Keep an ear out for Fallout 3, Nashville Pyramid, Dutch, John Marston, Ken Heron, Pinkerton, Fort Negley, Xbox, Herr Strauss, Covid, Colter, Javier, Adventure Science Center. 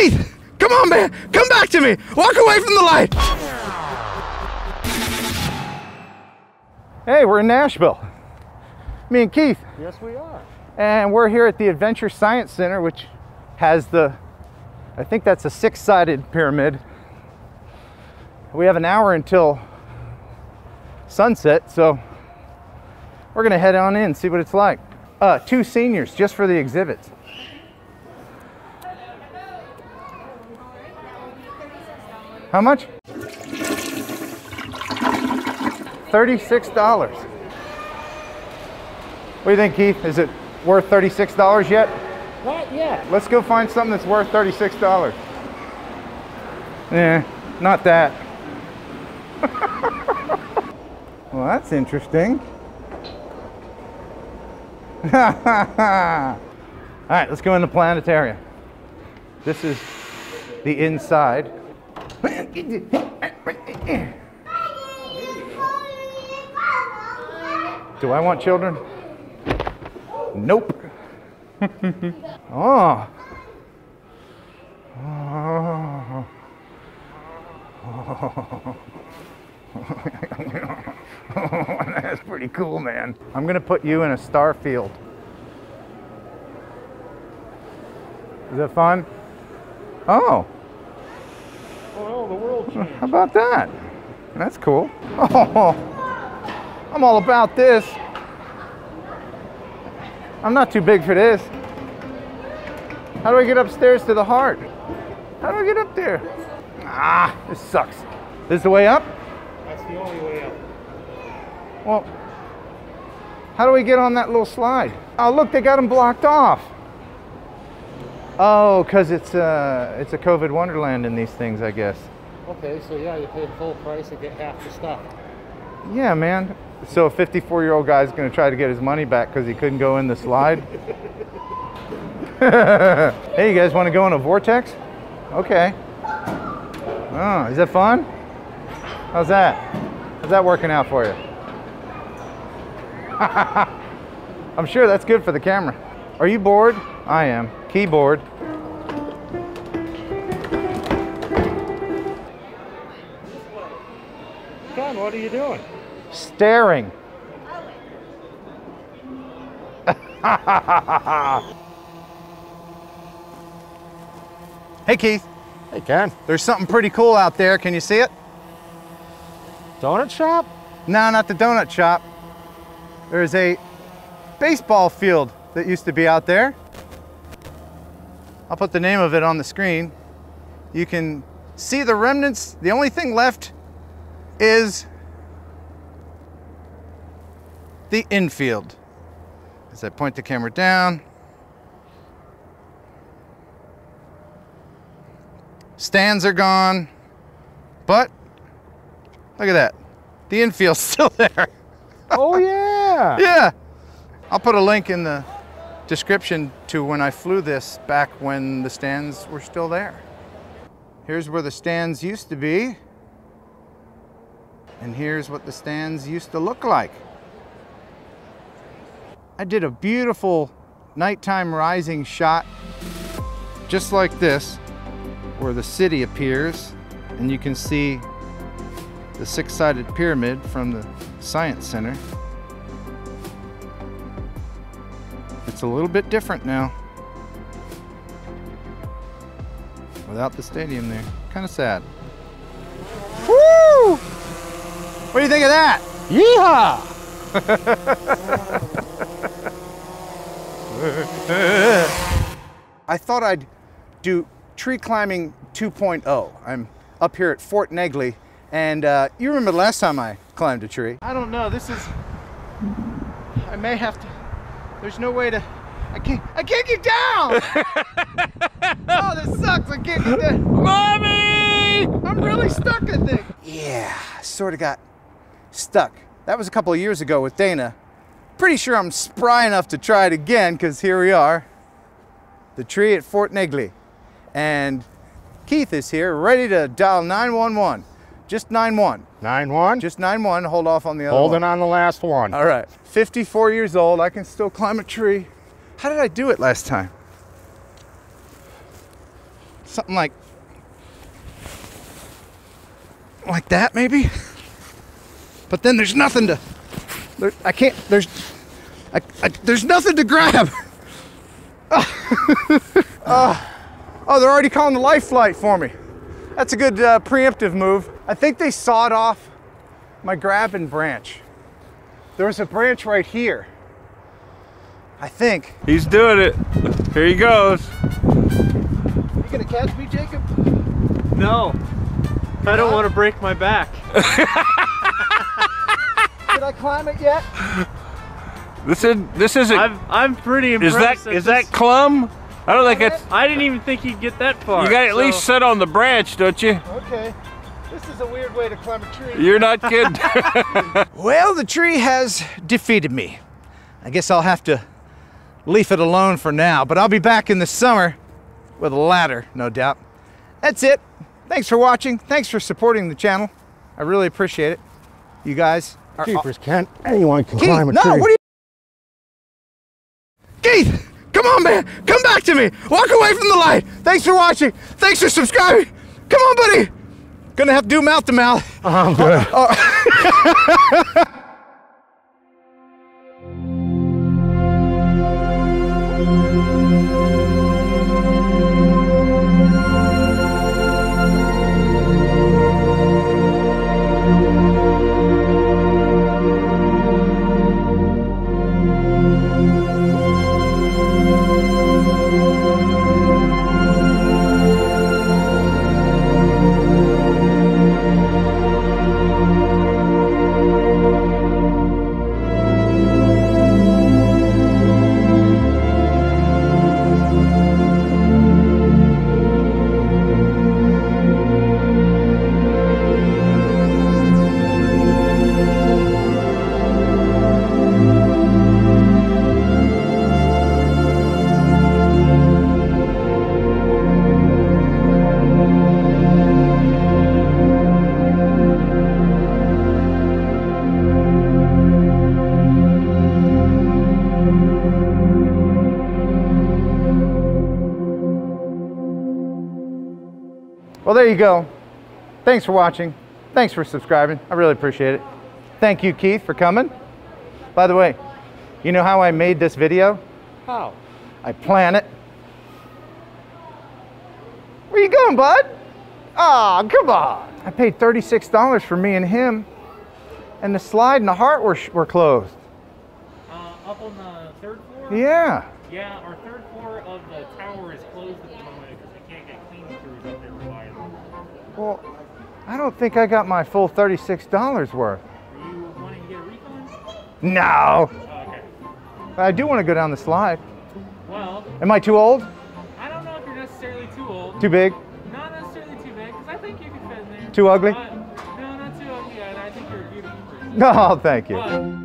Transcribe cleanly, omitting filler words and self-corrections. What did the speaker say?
Keith! Come on, man! Come back to me! Walk away from the light! Hey, we're in Nashville. Me and Keith. Yes, we are. And we're here at the Adventure Science Center, which has the, I think that's a 6-sided pyramid. We have an hour until sunset, so we're gonna head on in and see what it's like. Two seniors just for the exhibits. How much? $36. What do you think, Keith? Is it worth $36 yet? Not yet. Let's go find something that's worth $36. Yeah, not that. Well, that's interesting. All right, let's go in the planetarium. This is the inside. Do I want children? Nope. Oh. Oh. Oh. That's pretty cool, man. I'm gonna put you in a star field. Is that fun? Oh. Well, the world changed. How about that? That's cool. Oh, I'm all about this. I'm not too big for this. How do I get upstairs to the heart? How do I get up there? Ah, this sucks. This is the way up? That's the only way up. Well, how do we get on that little slide? Oh, look, they got them blocked off. Oh, because it's a COVID wonderland in these things, I guess. Okay, so yeah, you pay full price and get half the stuff. Yeah, man. So a 54-year-old guy's going to try to get his money back because he couldn't go in the slide? Hey, you guys want to go in a vortex? Okay. Oh, is that fun? How's that? How's that working out for you? I'm sure that's good for the camera. Are you bored? I am. Keyboard. John, what are you doing? Staring. Hey, Keith. Hey, Ken. There's something pretty cool out there. Can you see it? Donut shop? No, not the donut shop. There's a baseball field that used to be out there. I'll put the name of it on the screen. You can see the remnants. The only thing left is the infield. As I point the camera down. Stands are gone, but look at that. The infield's still there. Oh yeah. Yeah. I'll put a link in the description to when I flew this back when the stands were still there. Here's where the stands used to be. And here's what the stands used to look like. I did a beautiful nighttime rising shot just like this, where the city appears and you can see the 6-sided pyramid from the Science Center. It's a little bit different now without the stadium there. Kind of sad. Woo! What do you think of that? Yeehaw! I thought I'd do tree climbing 2.0. I'm up here at Fort Negley, and you remember the last time I climbed a tree? I don't know. This is. I may have to. There's no way to. I can't get down. Oh, this sucks. I can't get down. Mommy! I'm really stuck, I think. Yeah, sort of got stuck. That was a couple of years ago with Dana. Pretty sure I'm spry enough to try it again, because here we are, the tree at Fort Negley, and Keith is here ready to dial 911. Just 91. 91? Just 91. Hold off on the other one. Holding on the last one. All right. 54 years old. I can still climb a tree. How did I do it last time? Something like that maybe. But then there's nothing to, there's nothing to grab. Oh, they're already calling the life flight for me. That's a good preemptive move. I think they sawed off my grabbing branch. There was a branch right here, I think. He's doing it. Here he goes. You gonna catch me, Jacob? No. I don't want to break my back. Did I climb it yet? This isn't. I'm pretty impressed. Is that clumb? I don't think it's. I didn't even think you'd get that far. You got at least sit on the branch, don't you? Okay. This is a weird way to climb a tree. You're not kidding. Well, the tree has defeated me. I guess I'll have to leave it alone for now, but I'll be back in the summer with a ladder, no doubt. That's it. Thanks for watching. Thanks for supporting the channel. I really appreciate it. You guys are keepers. Can't anyone climb a tree? No, what are you? Keith, come on, man. Come back to me. Walk away from the light. Thanks for watching. Thanks for subscribing. Come on, buddy. Gonna have to do mouth to mouth. I'm gonna. Well, there you go. Thanks for watching. Thanks for subscribing. I really appreciate it. Thank you, Keith, for coming. By the way, you know how I made this video? How? I plan it. Where you going, bud? Aw, come on. I paid $36 for me and him, and the slide and the heart were closed. Up on the third floor? Yeah. Yeah, our third floor of the tower is closed at the moment because we can't get clean crews up there reliable. Well, I don't think I got my full $36 worth. Are you wanting to get a refund? No. Okay. But I do want to go down the slide. Well. Am I too old? I don't know if you're necessarily too old. Too big? Not necessarily too big, because I think you can fit in there. Too ugly? No, not too ugly, and I think you're a beautiful person. No, thank you. But